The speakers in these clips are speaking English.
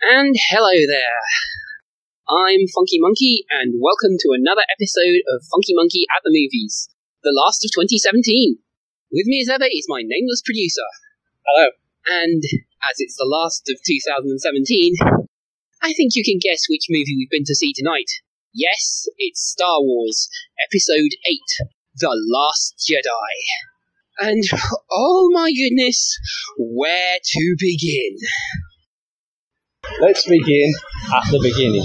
And hello there! I'm Funky Monkey, and welcome to another episode of Funky Monkey at the Movies, the last of 2017. With me as ever is my nameless producer. Hello. And as it's the last of 2017, I think you can guess which movie we've been to see tonight. Yes, it's Star Wars Episode 8, The Last Jedi. And oh my goodness, where to begin? Let's begin at the beginning.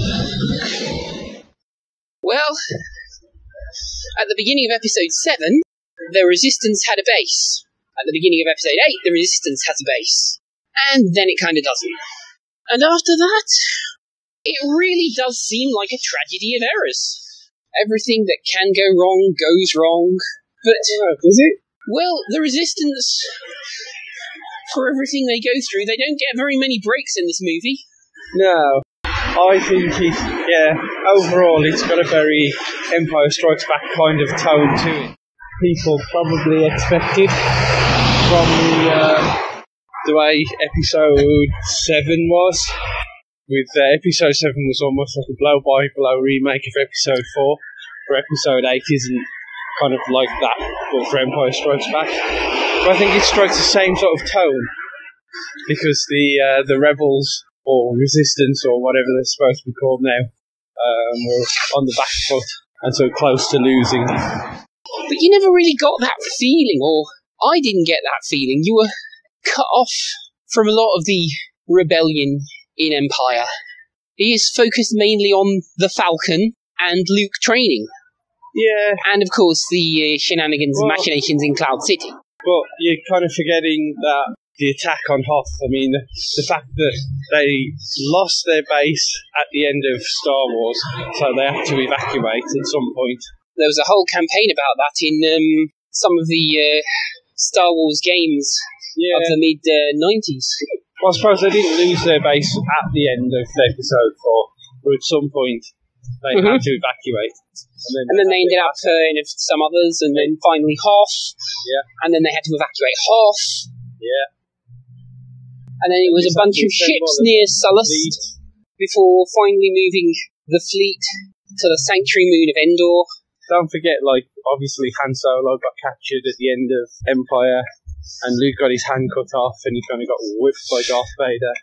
Well, at the beginning of Episode 7, the Resistance had a base. At the beginning of Episode 8, the Resistance has a base. And then it kind of doesn't. And after that, it really does seem like a tragedy of errors. Everything that can go wrong goes wrong. But does it? Well, the Resistance, for everything they go through, they don't get very many breaks in this movie. No. I think it, overall it's got a very Empire Strikes Back kind of tone to it. People probably expected from the way Episode 7 was. With Episode 7 was almost like a blow-by-blow remake of Episode 4, where Episode 8 isn't kind of like that, but for Empire Strikes Back. But I think it strikes the same sort of tone, because the rebels, or resistance, or whatever they're supposed to be called now, were on the back foot, and so close to losing. But you never really got that feeling, or I didn't get that feeling. You were cut off from a lot of the rebellion in Empire. It is focused mainly on the Falcon and Luke training. Yeah. And of course the shenanigans and machinations in Cloud City. But you're kind of forgetting that the attack on Hoth, I mean, the fact that they lost their base at the end of Star Wars, so they had to evacuate at some point. There was a whole campaign about that in some of the Star Wars games of the mid-90s. Well, I suppose they didn't lose their base at the end of Episode 4, but at some point they had to evacuate. And then they ended up in some others, and then finally Hoth. Yeah. And then they had to evacuate Hoth. Yeah. And then it was a bunch of ships near Sullust before finally moving the fleet to the sanctuary moon of Endor. Don't forget, like, obviously Han Solo got captured at the end of Empire, and Luke got his hand cut off, and he kind of got whipped by Darth Vader.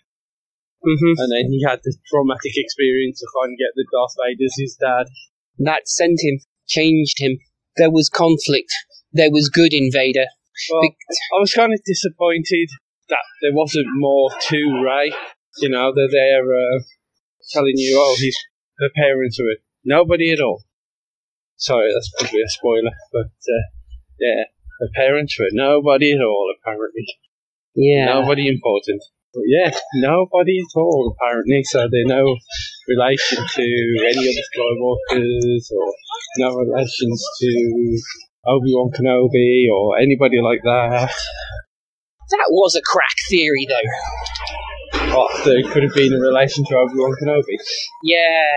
And then he had the traumatic experience of finding out that Darth Vader's his dad. That sent him, changed him. There was conflict. There was good in Vader. Well, I was kind of disappointed that there wasn't more to Rey. You know, they're there telling you, her parents were nobody at all. Sorry, that's probably a spoiler, but her parents were nobody at all, apparently. Yeah. Nobody important. But nobody at all, apparently, so they're no relation to any of the Skywalkers, or no relations to Obi-Wan Kenobi, or anybody like that. That was a crack theory, though. What, there could have been a relation to Obi-Wan Kenobi? Yeah.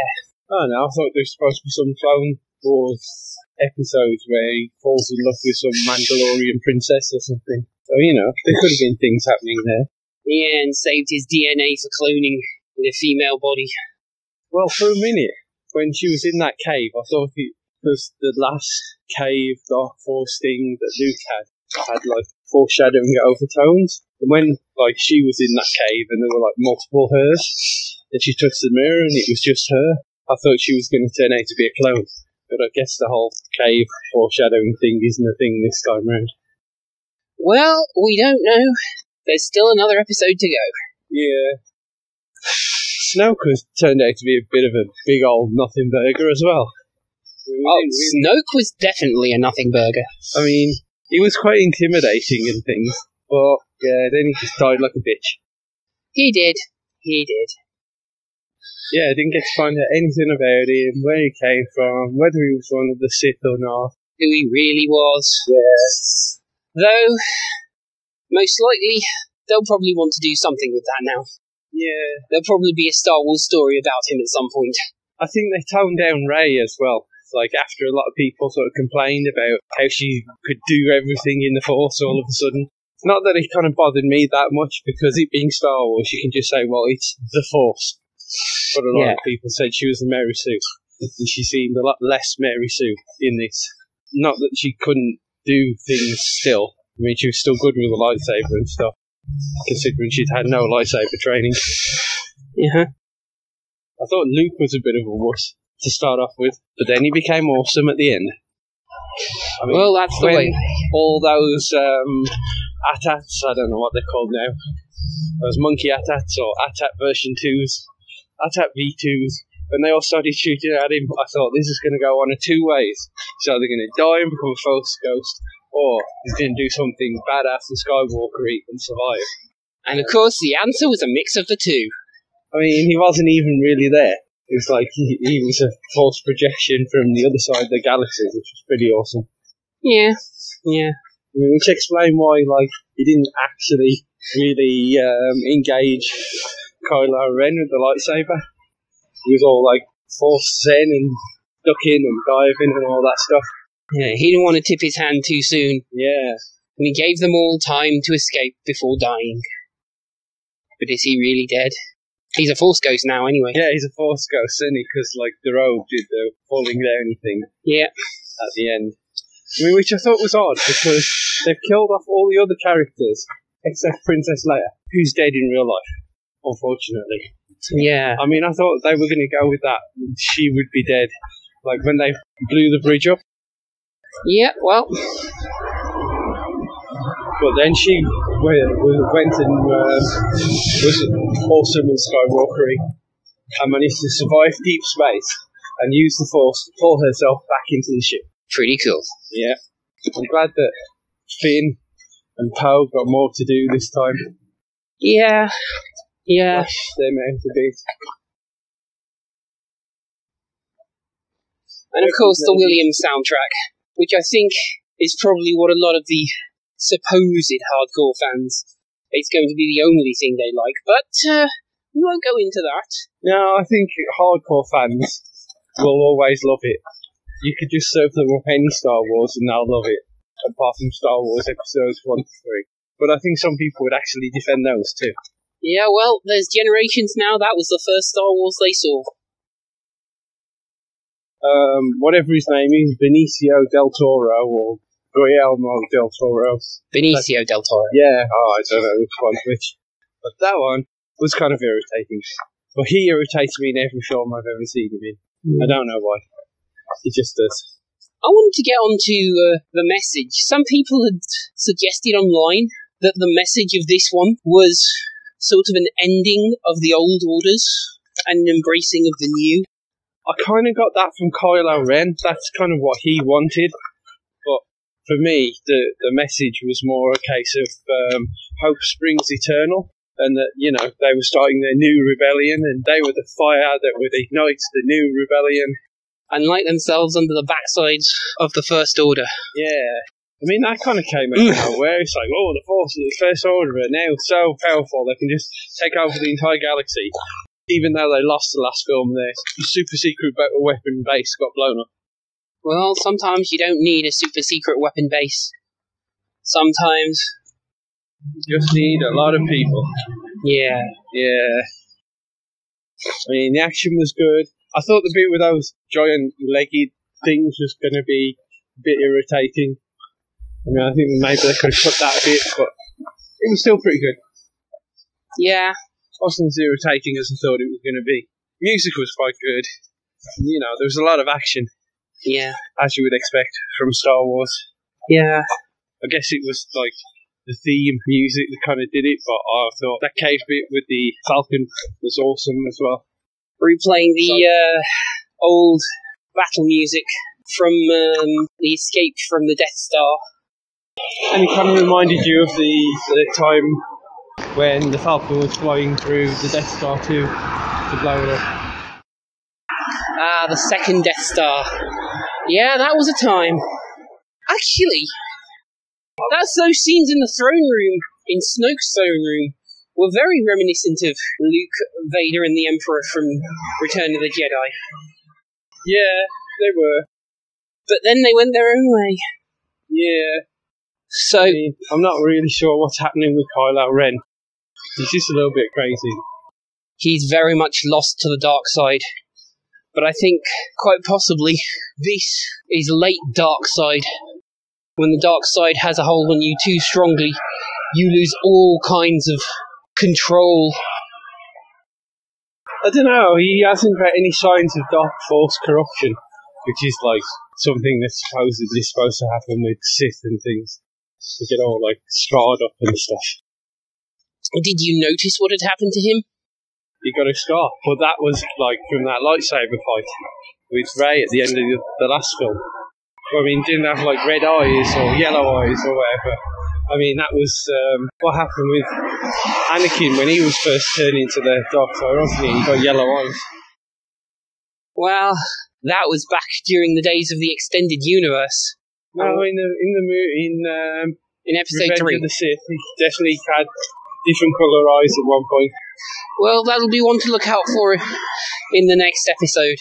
Oh no, I thought there was supposed to be some Clone Wars episodes where he falls in love with some Mandalorian princess or something. So, you know, there could have been things happening there. Yeah, and saved his DNA for cloning in a female body. Well, for a minute, when she was in that cave, I thought it was the last cave Dark Force thing that Luke had like foreshadowing overtones. And when like she was in that cave and there were like multiple hers, and she touched the mirror and it was just her, I thought she was going to turn out to be a clone. But I guess the whole cave foreshadowing thing isn't a thing this time round. Well, we don't know. There's still another episode to go. Yeah. Snoke has turned out to be a bit of a big old nothing burger as well. Snoke was definitely a nothing burger. I mean, he was quite intimidating and things, but yeah, then he just died like a bitch. He did. Yeah, I didn't get to find out anything about him, where he came from, whether he was one of the Sith or not. Who he really was. Yes. Though, most likely, they'll probably want to do something with that now. Yeah. There'll probably be a Star Wars story about him at some point. I think they toned down Rey as well. Like, after a lot of people sort of complained about how she could do everything in the Force all of a sudden, Not that it kind of bothered me that much, because it being Star Wars, you can just say, well, it's the Force. But a lot of people said she was the Mary Sue, and she seemed a lot less Mary Sue in this. Not that she couldn't do things still. I mean, she was still good with a lightsaber and stuff, considering she'd had no lightsaber training. Yeah. I thought Luke was a bit of a wuss to start off with, but then he became awesome at the end. I mean, well, that's the way. All those AT-ATs, I don't know what they're called now, those monkey AT-ATs or AT-AT version 2s, AT-AT V2s, when they all started shooting at him, I thought this is going to go one of two ways. It's either going to die and become a false ghost, or he's going to do something badass and Skywalker-y and survive. And of course, the answer was a mix of the two. I mean, he wasn't even really there. It was like he was a false projection from the other side of the galaxy, which was pretty awesome. Yeah, yeah. I mean, which explains why, like, he didn't actually really engage Kylo Ren with the lightsaber. He was all, like, force zen and ducking and diving and all that stuff. Yeah, he didn't want to tip his hand too soon. Yeah. And he gave them all time to escape before dying. But is he really dead? He's a Force ghost now, anyway. Yeah, he's a Force ghost, isn't he? Because, like, the robe did the falling down thing. Yeah. At the end. I mean, which I thought was odd, because they've killed off all the other characters, except Princess Leia, who's dead in real life, unfortunately. Yeah. I mean, I thought they were going to go with that. She would be dead. Like, when they blew the bridge up. Yeah, well... But then she went and was awesome in Skywalkery and managed to survive deep space and use the Force to pull herself back into the ship. Pretty cool. Yeah. I'm glad that Finn and Poe got more to do this time. Yeah. Yeah. Gosh, they're meant to be. And of course the Williams soundtrack, which I think is probably what a lot of the supposed hardcore fans, it's going to be the only thing they like, but we won't go into that. No, I think hardcore fans will always love it. You could just serve them up any Star Wars and they'll love it, apart from Star Wars episodes 1 to 3. But I think some people would actually defend those too. Yeah, well, there's generations now, that was the first Star Wars they saw. Whatever his name is, Benicio del Toro, or Guillermo del Toro. Benicio del Toro. Yeah, oh, I don't know which one's which. But that one was kind of irritating. Well, he irritates me in every film I've ever seen him in. I don't know why. He just does. I wanted to get onto the message. Some people had suggested online that the message of this one was sort of an ending of the old orders and an embracing of the new. I kind of got that from Kylo Ren. That's kind of what he wanted. For me, the message was more a case of hope springs eternal, and that, you know, they were starting their new rebellion, and they were the fire that would ignite the new rebellion. And light themselves under the backside of the First Order. Yeah. I mean, that kind of came out of nowhere. It's like, oh, the forces of the First Order are now so powerful, they can just take over the entire galaxy. Even though they lost the last film, their super secret weapon base got blown up. Well, sometimes you don't need a super-secret weapon base. Sometimes... you just need a lot of people. Yeah. Yeah. I mean, the action was good. I thought the bit with those giant legged things was going to be a bit irritating. I mean, I think maybe they could have cut that a bit, but it was still pretty good. Yeah. It wasn't as irritating as I thought it was going to be. Music was quite good. You know, there was a lot of action. Yeah. As you would expect from Star Wars. Yeah. I guess it was like the theme music that kind of did it, but I thought that cave bit with the Falcon was awesome as well. Replaying the old battle music from the Escape from the Death Star. And it kind of reminded you of the time when the Falcon was flying through the Death Star 2 to blow it up. Ah, the second Death Star. Yeah, that was a time. Actually, that's those scenes in the throne room, in Snoke's throne room, were very reminiscent of Luke, Vader, and the Emperor from Return of the Jedi. Yeah, they were. But then they went their own way. Yeah. So I'm not really sure what's happening with Kylo Ren. He's just a little bit crazy. He's very much lost to the dark side. But I think, quite possibly, this is late dark side. When the dark side has a hold on you too strongly, you lose all kinds of control. I don't know, he hasn't got any signs of dark force corruption, which is like something that's supposedly supposed to happen with Sith and things. They get all like scarred up and stuff. Did you notice what had happened to him? He got a scar, but that was like from that lightsaber fight with Rey at the end of the last film. I mean, didn't have like red eyes or yellow eyes or whatever. I mean, that was what happened with Anakin when he was first turned into the Dark Side, wasn't he? He got yellow eyes. Well, that was back during the days of the extended universe. No, in Episode 3 of the Sith, he definitely had different colour eyes at one point. Well, that'll be one to look out for in the next episode.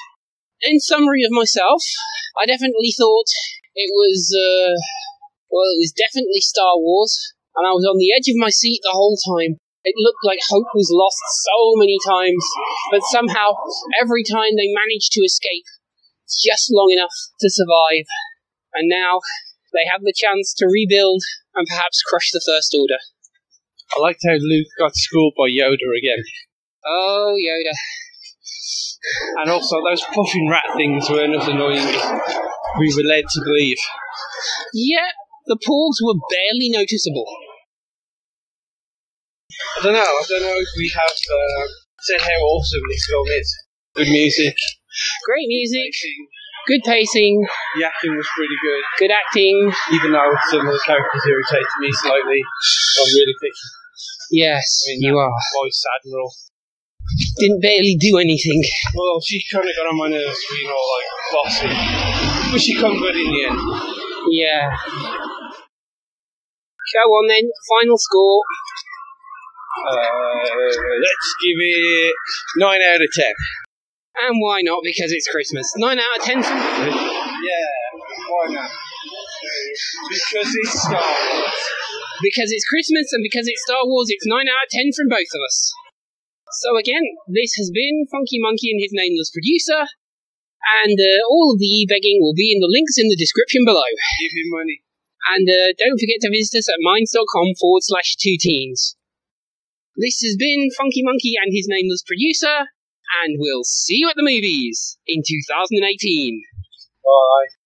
In summary of myself, I definitely thought it was, it was definitely Star Wars, and I was on the edge of my seat the whole time. It looked like hope was lost so many times, but somehow, every time they managed to escape, just long enough to survive. And now, they have the chance to rebuild and perhaps crush the First Order. I liked how Luke got schooled by Yoda again. Oh, Yoda. And also, those puffing rat things were enough annoying we were led to believe. Yeah, the paws were barely noticeable. I don't know if we have said how awesome this film is. Good music. Great music. Good pacing. The acting was pretty good. Good acting. Even though some of the characters irritated me slightly, I'm really picky. Yes, you are. Vice Admiral. Didn't barely do anything. Well, she kind of got on my nerves being all like bossy, but she come good in the end. Yeah. Go on then, final score. Let's give it 9 out of 10. And why not? Because it's Christmas. 9 out of 10. Something. Yeah. Why not? Because it's Star Wars. Because it's Christmas and because it's Star Wars, it's 9 out of 10 from both of us. So again, this has been Funky Monkey and his nameless producer, and all of the e-begging will be in the links in the description below. Give him money. And don't forget to visit us at minds.com/2teens. This has been Funky Monkey and his nameless producer, and we'll see you at the movies in 2018. Bye.